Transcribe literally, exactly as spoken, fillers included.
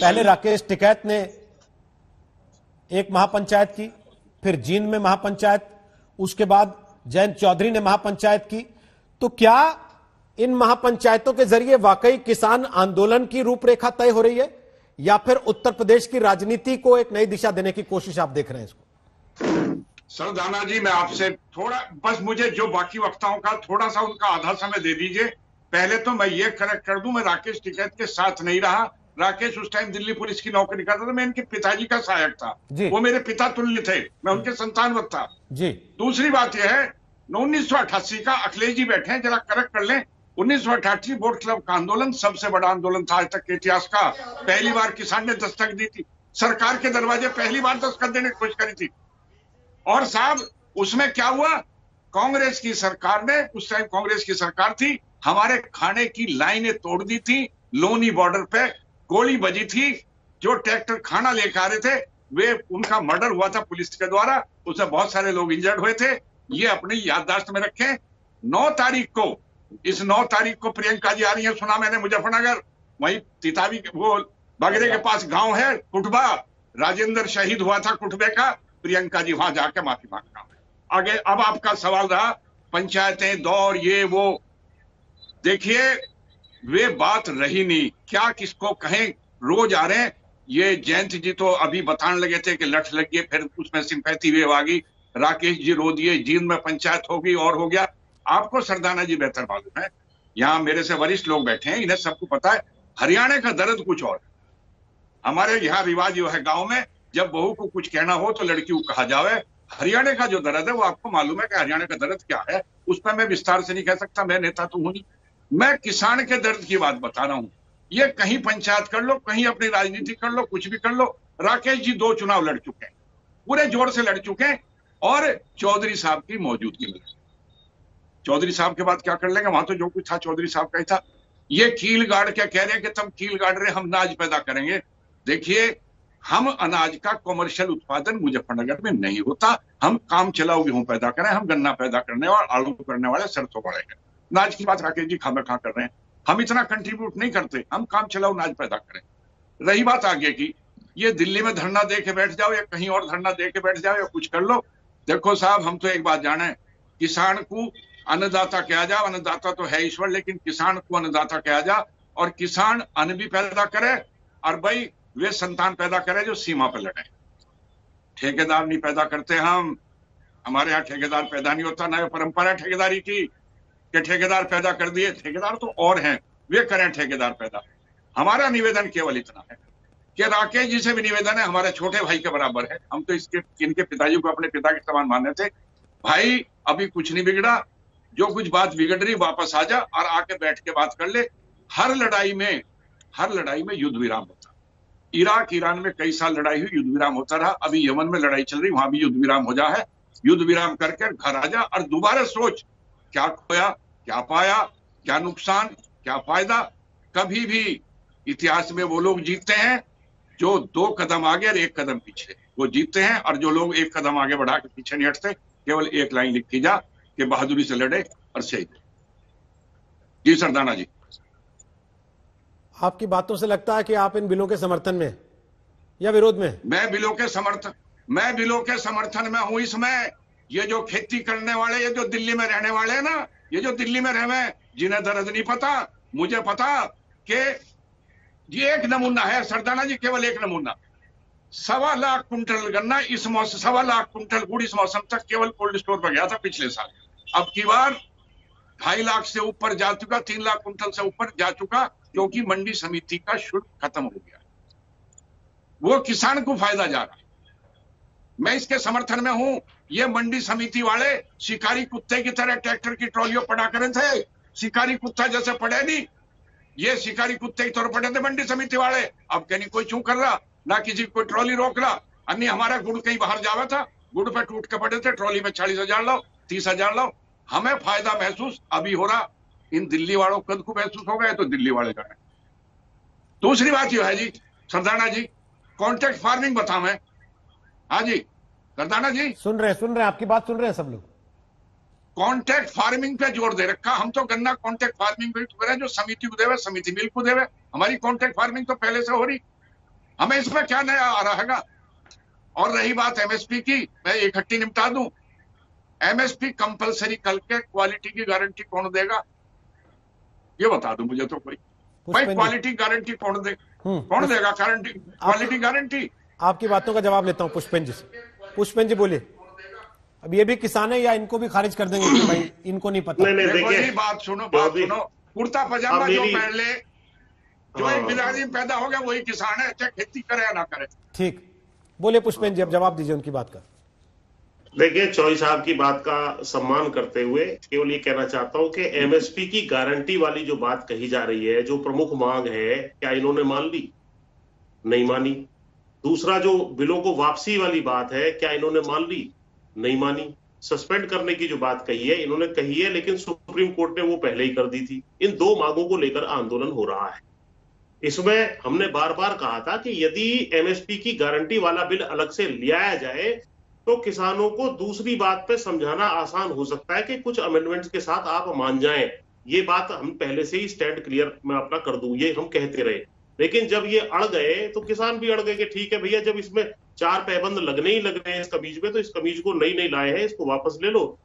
पहले राकेश टिकैत ने एक महापंचायत की, फिर जींद में महापंचायत, उसके बाद जयंत चौधरी ने महापंचायत की। तो क्या इन महापंचायतों के जरिए वाकई किसान आंदोलन की रूपरेखा तय हो रही है या फिर उत्तर प्रदेश की राजनीति को एक नई दिशा देने की कोशिश आप देख रहे हैं इसको? सर दाना जी, मैं आपसे थोड़ा, बस मुझे जो बाकी वक्ताओं का थोड़ा सा उनका आधा समय दे दीजिए। पहले तो मैं ये करेक्ट कर दूं, मैं राकेश टिकैत के साथ नहीं रहा। राकेश उस टाइम दिल्ली पुलिस की नौकरी करता था, मैं इनके पिताजी का सहायक था, वो मेरे पिता तुल्य थे, मैं उनके संतानवत था जी। दूसरी बात यह है उन्नीस सौ अट्ठासी का, अखिलेश जी बैठे हैं जरा करेक्ट कर लें, उन्नीस सौ अट्ठासी वोट क्लब का आंदोलन सबसे बड़ा आंदोलन था आज तक के इतिहास का। पहली बार किसान ने दस्तक दी थी, सरकार के दरवाजे पहली बार दस्तक देने की कोशिश करी थी। और साहब उसमें क्या हुआ, कांग्रेस की सरकार ने, उस टाइम कांग्रेस की सरकार थी, हमारे खाने की लाइनें तोड़ दी थी। लोनी बॉर्डर पे गोली बजी थी, जो ट्रैक्टर खाना लेकर आ रहे थे वे, उनका मर्डर हुआ था पुलिस के द्वारा, उसमें बहुत सारे लोग इंजर्ड हुए थे। ये अपनी याददाश्त में रखें। नौ तारीख को, इस नौ तारीख को प्रियंका जी आ रही है, सुना मैंने मुजफ्फरनगर, वही तितावी वो बगरे के पास गांव है कुटबा, राजेंद्र शहीद हुआ था कुटबे का, प्रियंका जी वहां जाके माफी मांगना। आगे अब आपका सवाल रहा पंचायतें, दौर, ये वो, देखिए वे बात रही नहीं, क्या किसको कहें, रोज आ रहे हैं। ये जयंत जी तो अभी बताने लगे थे कि लठ लगी, फिर उसमें सिंपैथी वेव आ गई, राकेश जी रो दिए, जींद में पंचायत हो गई और हो गया। आपको सरदाना जी बेहतर मालूम है, यहाँ मेरे से वरिष्ठ लोग बैठे हैं, इन्हें सबको पता है हरियाणा का दर्द कुछ और है। हमारे यहाँ रिवाज जो है गाँव में, जब बहू को कुछ कहना हो तो लड़की को कहा जावे। हरियाणा का जो दर्द है वो आपको मालूम है कि हरियाणा का दर्द क्या है, उस पर मैं विस्तार से नहीं कह सकता, मैं नेता तो हूं नहीं। मैं किसान के दर्द की बात बता रहा हूं। ये कहीं पंचायत कर लो, कहीं अपनी राजनीति कर लो, कुछ भी कर लो। राकेश जी दो चुनाव लड़ चुके हैं, पूरे जोर से लड़ चुके हैं, और चौधरी साहब की मौजूदगी में, चौधरी साहब के बाद क्या कर लेंगे, वहां तो जो कुछ था चौधरी साहब का ही था। ये कील गाड़ के कह रहे हैं कि तुम कील गाड़ रहे, हम अनाज पैदा करेंगे। देखिए हम अनाज का कॉमर्शियल उत्पादन मुजफ्फरनगर में नहीं होता, हम काम चलाऊ गेहूं पैदा करें, हम गन्ना पैदा करने और आलू करने वाले, सरसों वाले हैं। अनाज की बात राकेश जी खामे खा कर रहे हैं, हम इतना कंट्रीब्यूट नहीं करते, हम काम चलाऊ अनाज पैदा करें। रही बात आगे की, ये दिल्ली में धरना दे के बैठ जाओ या कहीं और धरना दे के बैठ जाओ या कुछ कर लो। देखो साहब, हम तो एक बात जाने, किसान को अन्नदाता कहा जा, अन्नदाता तो है ईश्वर, लेकिन किसान को अन्नदाता कहा जा, और किसान अन्न भी पैदा करे और भाई वे संतान पैदा करे जो सीमा पर लड़े। ठेकेदार नहीं पैदा करते हम, हमारे यहाँ ठेकेदार पैदा नहीं होता, ना परंपरा है ठेकेदारी की कि ठेकेदार पैदा कर दिए, ठेकेदार तो और हैं, वे करें ठेकेदार पैदा। हमारा निवेदन केवल इतना है कि राकेश जी से भी निवेदन है, हमारे छोटे भाई के बराबर है, हम तो इसके इनके पिताजी को अपने पिता के समान माने थे। भाई अभी कुछ नहीं बिगड़ा, जो कुछ बात बिगड़ रही वापस आ जा और आके बैठ के बात कर ले। हर लड़ाई में, हर लड़ाई में युद्ध विराम होता, इराक ईरान में कई साल लड़ाई हुई, युद्ध विराम होता रहा, अभी यमन में लड़ाई चल रही, वहां भी युद्ध विराम हो जा है, युद्ध विराम करके घर आ जा और दोबारा सोच, क्या खोया, क्या पाया, क्या नुकसान, क्या फायदा। कभी भी इतिहास में वो लोग जीतते हैं जो दो कदम आगे और एक कदम पीछे, वो जीतते हैं, और जो लोग एक कदम आगे बढ़ा के पीछे नहीं हटते, केवल एक लाइन लिखी जा कि बहादुरी से लड़े और शहीद। जी सरदाना जी, आपकी बातों से लगता है कि आप इन बिलों के समर्थन में या विरोध में? मैं बिलों के समर्थन, मैं बिलों के समर्थन में हूं। इसमें ये जो खेती करने वाले, ये जो दिल्ली में रहने वाले हैं ना, ये जो दिल्ली में रहे हैं, जिन्हें दर्द नहीं पता, मुझे पता कि ये एक नमूना है सरदाना जी, केवल एक नमूना। सवा लाख कुंटल गन्ना इस मौसम, सवा लाख कुंटल गुड़ इस मौसम तक केवल कोल्ड स्टोर पर गया था पिछले साल। अब की बार ढाई लाख से ऊपर जा चुका, तीन लाख कुंटल से ऊपर जा चुका, क्योंकि मंडी समिति का शुल्क खत्म हो गया, वो किसान को फायदा जा रहा है। मैं इसके समर्थन में हूं। ये मंडी समिति वाले शिकारी कुत्ते की तरह ट्रैक्टर की ट्रॉलियों पड़ा करे थे, शिकारी कुत्ता जैसे पड़े नहीं, ये शिकारी कुत्ते की तौर पड़े थे मंडी समिति वाले। अब कहीं कोई चूं कर रहा, ना किसी कोई ट्रॉली रोक रहा। अन्य हमारा गुड़ कहीं बाहर जावा था, गुड़ पे टूट के पड़े थे, ट्रॉली में चालीस हजार लाओ, तीस हजार लाओ। हमें फायदा महसूस अभी हो रहा, इन दिल्ली वालों कद को महसूस हो गए तो दिल्ली वाले जाने। दूसरी बात यह है जी सरदाना जी, कॉन्ट्रैक्ट फार्मिंग बता मैं। हाँ जी सरदाना जी, सुन रहे सुन रहे आपकी बात सुन रहे हैं सब लोग। कॉन्ट्रैक्ट फार्मिंग पे जोर दे रखा, हम तो गन्ना कॉन्ट्रैक्ट फार्मिंग पे जो समिति को देवे, समिति मिल को देवे। हमारी कॉन्ट्रैक्ट फार्मिंग तो पहले से हो रही, हमें इसमें क्या नया आ रहा है। और रही बात एमएसपी की, मैं इकट्ठी निपटा दूं। एमएसपी कंपलसरी कल के क्वालिटी की गारंटी कौन देगा ये बता दो मुझे। तो कोई भाई क्वालिटी गारंटी कौन देगा, कौन देगा गारंटी, क्वालिटी गारंटी? आपकी बातों का जवाब लेता हूँ पुष्पेंद्र जी। पुष्पेंद्र जी बोले, अब ये भी किसान है या इनको भी खारिज कर देंगे भाई, इनको नहीं पता। देखिए बात सुनो, बात सुनो, कुर्ता पजामा जो पहन ले, जो एक बिलाजिम पैदा हो गया वही किसान है, चाहे खेती करे या ना करे। ठीक, बोले पुष्पेंद्र जी, अब जवाब दीजिए उनकी बात का। देखिए चौधरी साहब की बात का सम्मान करते हुए केवल ये कहना चाहता हूं कि एमएसपी की गारंटी वाली जो बात कही जा रही है, जो प्रमुख मांग है, क्या इन्होंने मान ली? नहीं मानी। दूसरा जो बिलों को वापसी वाली बात है, क्या इन्होंने मान ली? नहीं मानी। सस्पेंड करने की जो बात कही है इन्होंने कही है, लेकिन सुप्रीम कोर्ट ने वो पहले ही कर दी थी। इन दो मांगों को लेकर आंदोलन हो रहा है। इसमें हमने बार बार कहा था कि यदि एमएसपी की गारंटी वाला बिल अलग से लिया जाए तो किसानों को दूसरी बात पे समझाना आसान हो सकता है कि कुछ अमेंडमेंट्स के साथ आप मान जाएं। ये बात हम पहले से ही स्टैंड क्लियर मैं अपना कर दूं, ये हम कहते रहे। लेकिन जब ये अड़ गए तो किसान भी अड़ गए कि ठीक है भैया, जब इसमें चार पैबंद लगने ही लग रहे हैं इस कमीज में, तो इस कमीज को नई नई लाए हैं, इसको वापस ले लो।